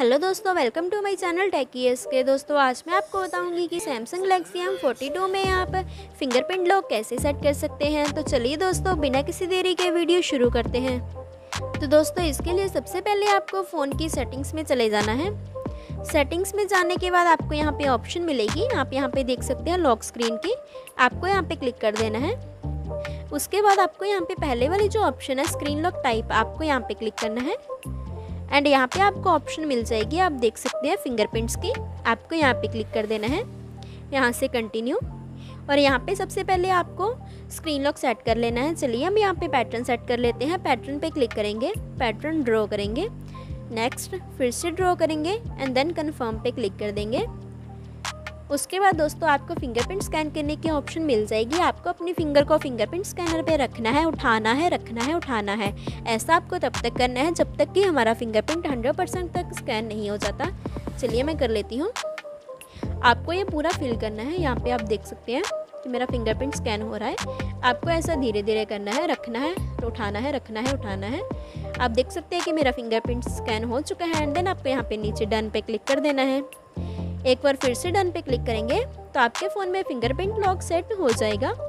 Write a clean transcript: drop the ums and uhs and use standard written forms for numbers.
Hello दोस्तों, welcome to my channel techy S K. दोस्तों आज मैं आपको बताऊंगी कि सैमसंग गैलेक्सी M42 में आप फिंगरप्रिंट लॉक कैसे सेट कर सकते हैं। तो चलिए दोस्तों बिना किसी देरी के वीडियो शुरू करते हैं। तो दोस्तों इसके लिए सबसे पहले आपको फ़ोन की सेटिंग्स में चले जाना है। सेटिंग्स में जाने के बाद आपको यहाँ पर ऑप्शन मिलेगी, आप यहाँ पर देख सकते हैं लॉक स्क्रीन की, आपको यहाँ पर क्लिक कर देना है। उसके बाद आपको यहाँ पर पहले वाली जो ऑप्शन है स्क्रीन लॉक टाइप, आपको यहाँ पर क्लिक करना है एंड यहाँ पे आपको ऑप्शन मिल जाएगी, आप देख सकते हैं फिंगरप्रिंट्स की, आपको यहाँ पे क्लिक कर देना है, यहाँ से कंटिन्यू। और यहाँ पे सबसे पहले आपको स्क्रीन लॉक सेट कर लेना है। चलिए हम यहाँ पे पैटर्न सेट कर लेते हैं। पैटर्न पे क्लिक करेंगे, पैटर्न ड्रॉ करेंगे, नेक्स्ट, फिर से ड्रॉ करेंगे एंड देन कन्फर्म पे क्लिक कर देंगे। उसके बाद दोस्तों आपको फिंगरप्रिंट स्कैन करने की ऑप्शन मिल जाएगी। आपको अपनी फिंगर को फिंगरप्रिंट स्कैनर पे रखना है, उठाना है, रखना है, उठाना है। ऐसा आपको तब तक करना है जब तक कि हमारा फिंगरप्रिंट 100% तक स्कैन नहीं हो जाता। चलिए मैं कर लेती हूँ। आपको ये पूरा फिल करना है। यहाँ पे आप देख सकते हैं कि मेरा फिंगरप्रिंट स्कैन हो रहा है। आपको ऐसा धीरे धीरे करना है, रखना है, उठाना है, रखना है, उठाना है। आप देख सकते हैं कि मेरा फिंगरप्रिंट स्कैन हो चुका है एंड देन आपको यहाँ पे नीचे डन पे क्लिक कर देना है। एक बार फिर से डन पे क्लिक करेंगे तो आपके फ़ोन में फिंगरप्रिंट लॉक सेट हो जाएगा।